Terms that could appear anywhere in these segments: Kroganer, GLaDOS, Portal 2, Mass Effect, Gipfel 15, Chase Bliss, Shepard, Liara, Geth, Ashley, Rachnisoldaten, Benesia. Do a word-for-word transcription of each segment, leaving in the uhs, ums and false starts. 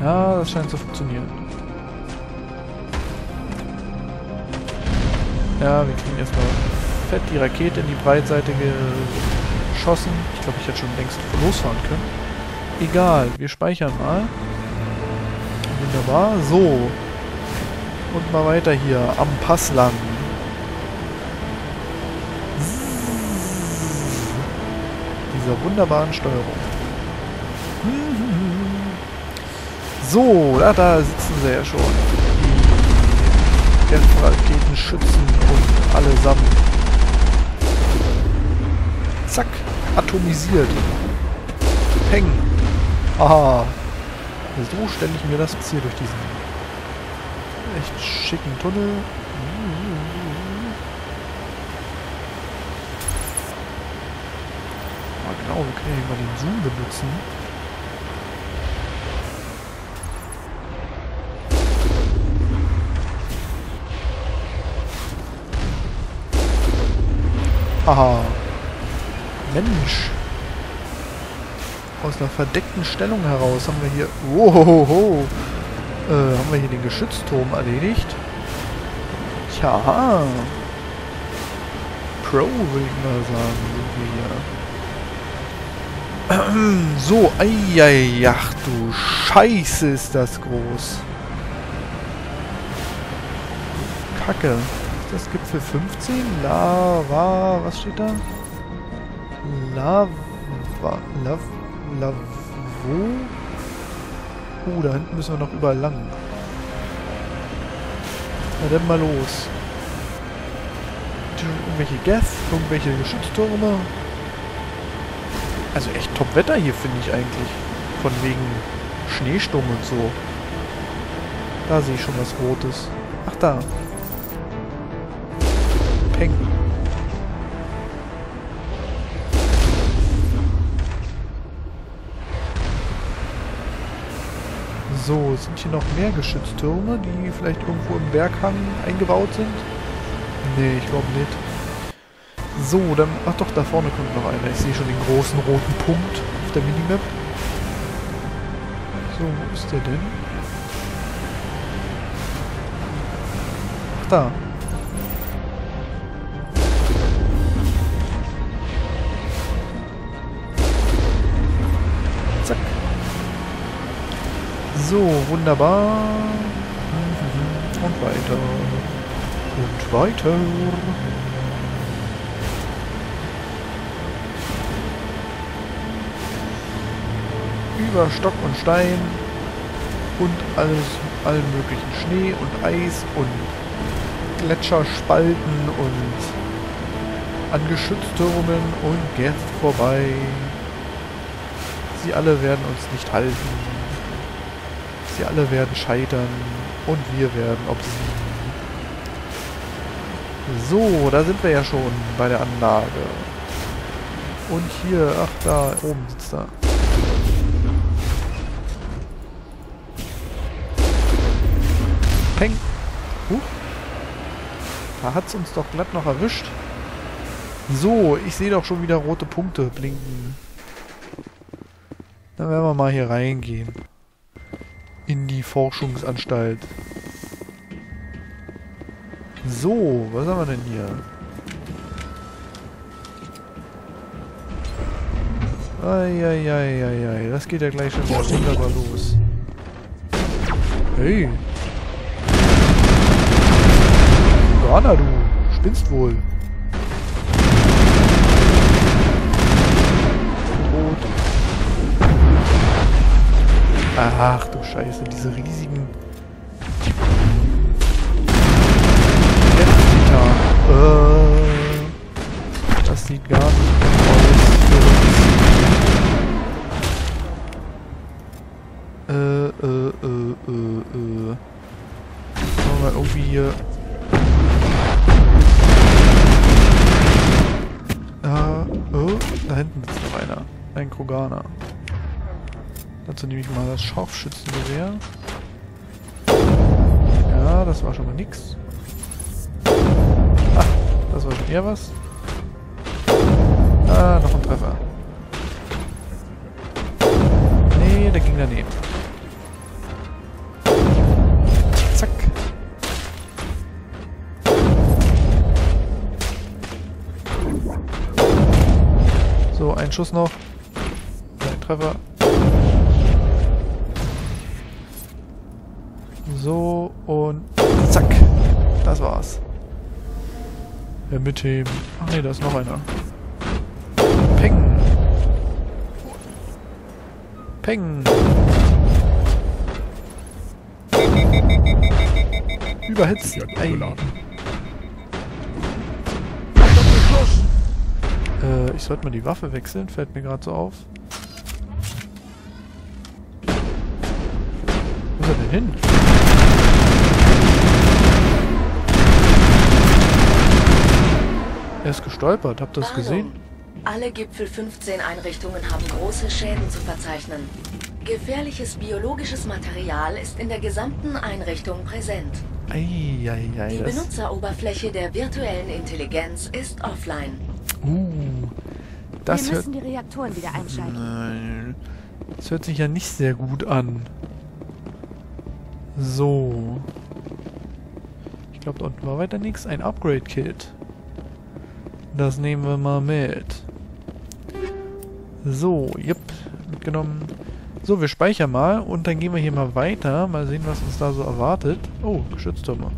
Ja, das scheint zu funktionieren. Ja, wir kriegen erstmal fett die Rakete in die Breitseite geschossen. Ich glaube, ich hätte schon längst losfahren können. Egal, wir speichern mal. Wunderbar. So. Und mal weiter hier am Pass lang. Dieser wunderbaren Steuerung. So, da, da sitzen sie ja schon. Die Raketen schützen und allesamt. Zack, atomisiert. Peng. Aha. So stelle ich mir das jetzt hier durch diesen echt schicken Tunnel. Ah, genau, wir können ja mal den Zoom benutzen. Aha. Mensch. Aus einer verdeckten Stellung heraus haben wir hier... Wohohoho. Äh, haben wir hier den Geschützturm erledigt? Tja. Pro, würde ich mal sagen, sind wir hier. So, ei, ei, ach du Scheiße, ist das groß. Kacke. Das gibt für fünfzehn. Lava. Was steht da? Lava. Lava. Lavo? Oh, da hinten müssen wir noch überall lang. Na dann mal los. Irgendwelche Geth, irgendwelche Geschütztürme. Also echt top Wetter hier, finde ich eigentlich. Von wegen Schneesturm und so. Da sehe ich schon was Rotes. Ach da. Peng. So, sind hier noch mehr Geschütztürme, die vielleicht irgendwo im Berghang eingebaut sind? Nee, ich glaube nicht. So, dann... Ach doch, da vorne kommt noch einer. Ich sehe schon den großen roten Punkt auf der Minimap. So, wo ist der denn? Ach, da. So, wunderbar. Und weiter. Und weiter. Über Stock und Stein. Und alles, allen möglichen Schnee und Eis und Gletscherspalten und an Geschütztürmen und Geth vorbei. Sie alle werden uns nicht halten. Sie alle werden scheitern und wir werden obsiegen. So, da sind wir ja schon bei der Anlage. Und hier, ach da, oben sitzt da. Peng! Huh. Da hat's uns doch glatt noch erwischt. So, ich sehe doch schon wieder rote Punkte blinken. Dann werden wir mal hier reingehen. In die Forschungsanstalt. So, was haben wir denn hier? Eieieiei, das geht ja gleich schon wunderbar los. Hey! Johanna, du spinnst wohl. Ach du Scheiße, diese riesigen... Äh, das sieht gar nicht aus für uns. Äh, äh, äh, äh, äh. Sollen wir irgendwie hier... Äh, oh, da hinten sitzt noch einer. Ein Kroganer. Dazu nehme ich mal das Scharfschützengewehr. Ja, das war schon mal nix. Ah, das war schon eher was. Ah, noch ein Treffer. Nee, der ging daneben. So, ein Schuss noch. Ein Treffer. So, und zack. Das war's. Ja, mit dem... Ach ne, da ist noch einer. Peng. Peng. Überhitzt. Ja, äh, ich sollte mal die Waffe wechseln, fällt mir gerade so auf. Wo ist er denn hin? Er ist gestolpert, habt ihr das gesehen? Alle Gipfel fünfzehn Einrichtungen haben große Schäden zu verzeichnen. Gefährliches biologisches Material ist in der gesamten Einrichtung präsent. Ei, ei, ei, die Benutzeroberfläche der virtuellen Intelligenz ist offline. Uh, das Wir müssen hört... die Reaktoren wieder einschalten. Nein. Das hört sich ja nicht sehr gut an. So. Ich glaube, da unten war weiter nichts. Ein Upgrade-Kit. Das nehmen wir mal mit. So, yep, mitgenommen. So, wir speichern mal und dann gehen wir hier mal weiter. Mal sehen, was uns da so erwartet. Oh, Geschütztürme.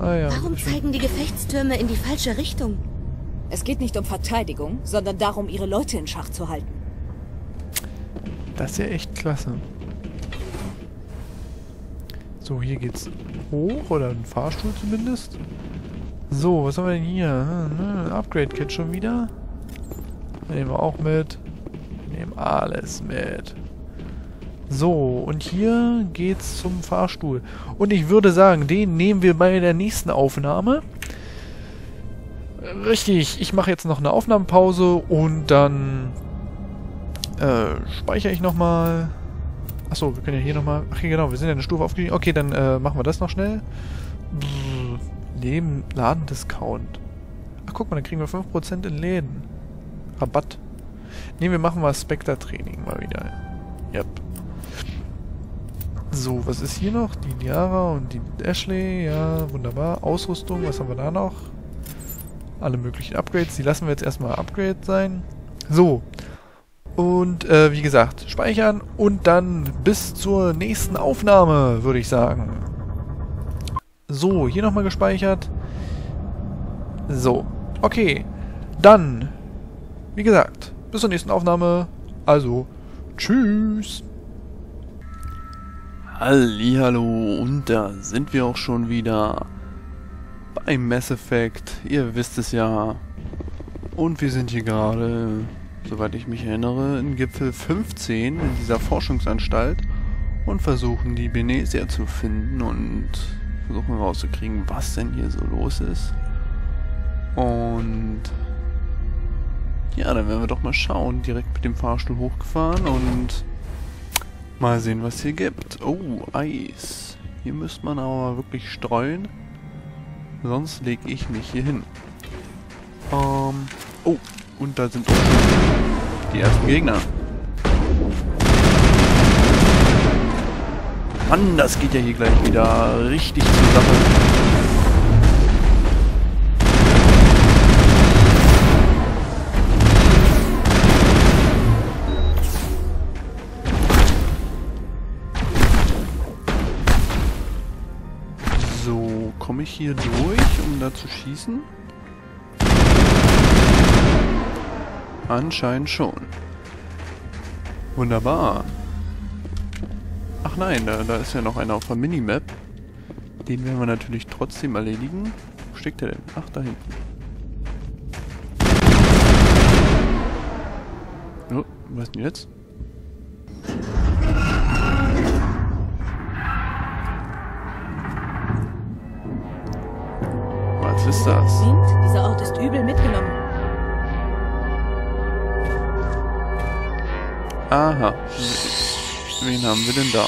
Ah, ja. Warum zeigen die Gefechtstürme in die falsche Richtung? Es geht nicht um Verteidigung, sondern darum, ihre Leute in Schach zu halten. Das ist ja echt klasse. So, hier geht's hoch oder ein Fahrstuhl zumindest. So, was haben wir denn hier? Ein Upgrade-Kit schon wieder. Nehmen wir auch mit. Wir nehmen alles mit. So, und hier geht's zum Fahrstuhl. Und ich würde sagen, den nehmen wir bei der nächsten Aufnahme. Richtig, ich mache jetzt noch eine Aufnahmepause und dann äh, speichere ich nochmal. Achso, wir können ja hier nochmal... Ach okay, genau, wir sind ja eine Stufe aufgestiegen. Okay, dann äh, machen wir das noch schnell. Brrr. Leben, Laden-Discount. Ach, guck mal, dann kriegen wir fünf Prozent in Läden. Rabatt. Ne, wir machen mal Spectre-Training mal wieder. Yep. So, was ist hier noch? Die Liara und die Ashley. Ja, wunderbar. Ausrüstung, was haben wir da noch? Alle möglichen Upgrades. Die lassen wir jetzt erstmal Upgrade sein. So. Und, äh, wie gesagt, speichern. Und dann bis zur nächsten Aufnahme, würde ich sagen. So, hier nochmal gespeichert. So, okay. Dann, wie gesagt, bis zur nächsten Aufnahme. Also, tschüss. Hallihallo, und da sind wir auch schon wieder beim Mass Effect. Ihr wisst es ja. Und wir sind hier gerade, soweit ich mich erinnere, in Gipfel fünfzehn, in dieser Forschungsanstalt. Und versuchen die Benesia zu finden und... versuchen rauszukriegen, was denn hier so los ist. Und ja, dann werden wir doch mal schauen. Direkt mit dem Fahrstuhl hochgefahren und mal sehen, was hier gibt. Oh, Eis. Hier müsste man aber wirklich streuen. Sonst lege ich mich hier hin. Ähm, oh, und da sind die ersten Gegner. Mann, das geht ja hier gleich wieder richtig zur Sache. So, komme ich hier durch, um da zu schießen? Anscheinend schon. Wunderbar. Ach nein, da, da ist ja noch einer auf der Minimap. Den werden wir natürlich trotzdem erledigen. Wo steckt der denn? Ach, da hinten. Oh, was denn jetzt? Was ist das? Dieser Ort ist übel mitgenommen. Aha. Wen haben wir denn da?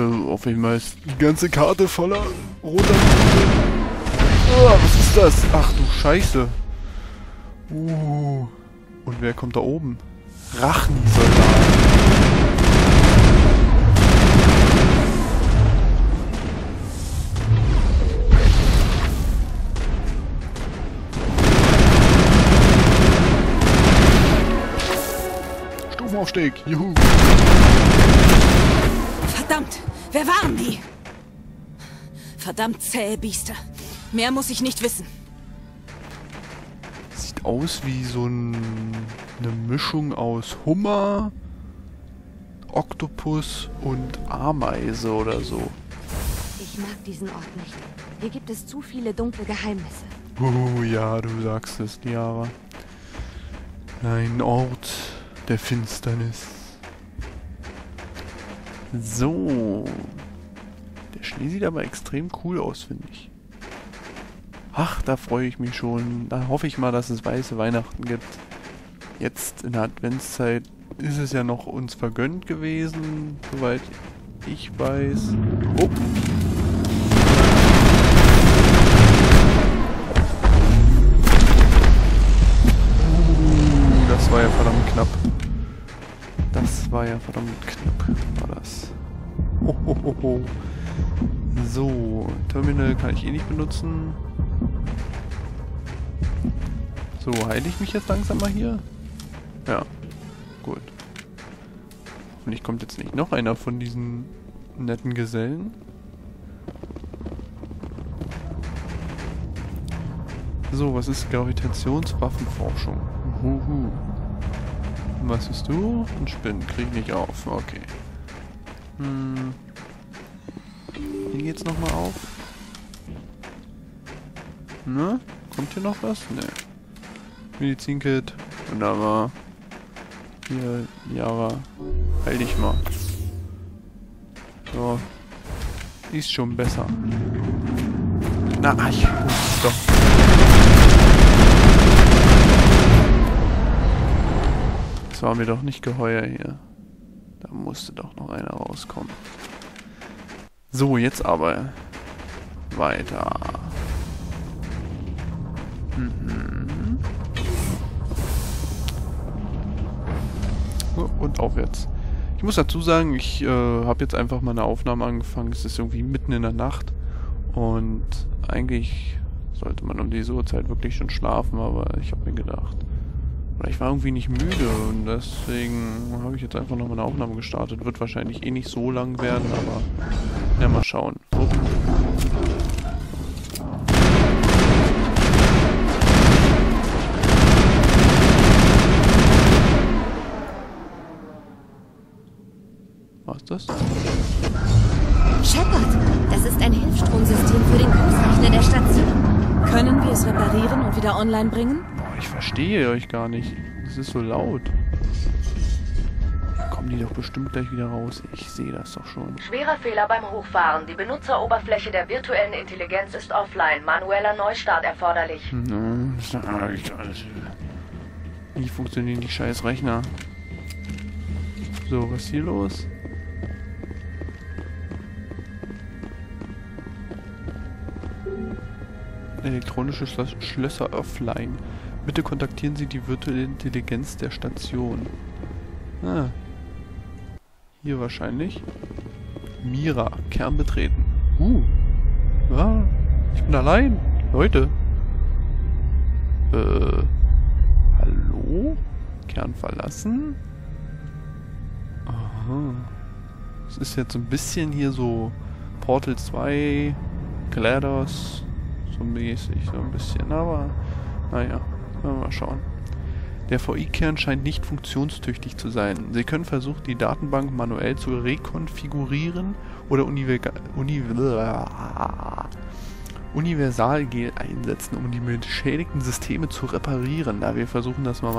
Äh, auf jeden Fall ist die ganze Karte voller roter. Oh, was ist das? Ach du Scheiße. Uh. Und wer kommt da oben? Rachnisoldaten. Aufstieg. Juhu. Verdammt, wer waren die? Verdammt zähe Biester. Mehr muss ich nicht wissen. Sieht aus wie so ein, eine Mischung aus Hummer, Oktopus und Ameise oder so. Ich mag diesen Ort nicht. Hier gibt es zu viele dunkle Geheimnisse. Uh, ja, du sagst es, Liara. Ein Ort der Finsternis. So. Der Schnee sieht aber extrem cool aus, finde ich. Ach, da freue ich mich schon. Da hoffe ich mal, dass es weiße Weihnachten gibt. Jetzt in der Adventszeit ist es ja noch uns vergönnt gewesen, soweit ich weiß. Oh. Das war ja verdammt knapp. Das war ja verdammt knapp, war das. Hohoho. So, Terminal kann ich eh nicht benutzen. So, heile ich mich jetzt langsam mal hier? Ja, gut. Hoffentlich kommt jetzt nicht noch einer von diesen netten Gesellen. So, was ist Gravitationswaffenforschung? Huhu. Was bist du? Ein Spinnen. Krieg nicht auf. Okay. Hm. Hier geht's nochmal auf. Ne? Kommt hier noch was? Ne. Medizinkit. Wunderbar. Hier, Java. Heil dich mal. So. Ist schon besser. Na, ich muss es doch. Das war mir doch nicht geheuer hier. Da musste doch noch einer rauskommen. So, jetzt aber weiter. Mhm. So, und auf jetzt. Ich muss dazu sagen, ich äh, habe jetzt einfach mal eine Aufnahme angefangen. Es ist irgendwie mitten in der Nacht. Und eigentlich sollte man um diese Uhrzeit wirklich schon schlafen, aber ich habe mir gedacht, oder ich war irgendwie nicht müde und deswegen habe ich jetzt einfach nochmal eine Aufnahme gestartet. Wird wahrscheinlich eh nicht so lang werden, aber ja, mal schauen. Upp. Was ist das? Shepard, das ist ein Hilfsstromsystem für den Großrechner der Station. Können wir es reparieren und wieder online bringen? Boah, ich verstehe euch gar nicht. Es ist so laut. Dann kommen die doch bestimmt gleich wieder raus. Ich sehe das doch schon. Schwerer Fehler beim Hochfahren. Die Benutzeroberfläche der virtuellen Intelligenz ist offline. Manueller Neustart erforderlich. Wie funktionieren die scheiß Rechner? So, was ist hier los? Elektronische Schlös- Schlösser offline. Bitte kontaktieren Sie die virtuelle Intelligenz der Station. Ah. Hier wahrscheinlich. Mira. Kern betreten. Uh. Ah. Ich bin allein. Leute. Äh. Hallo? Kern verlassen? Aha. Es ist jetzt so ein bisschen hier so Portal zwei, GLaDOS. So mäßig, so ein bisschen, aber naja, mal schauen. Der V I-Kern scheint nicht funktionstüchtig zu sein. Sie können versuchen, die Datenbank manuell zu rekonfigurieren oder Univer Uni Universalgel einsetzen, um die beschädigten Systeme zu reparieren. Da wir versuchen, das mal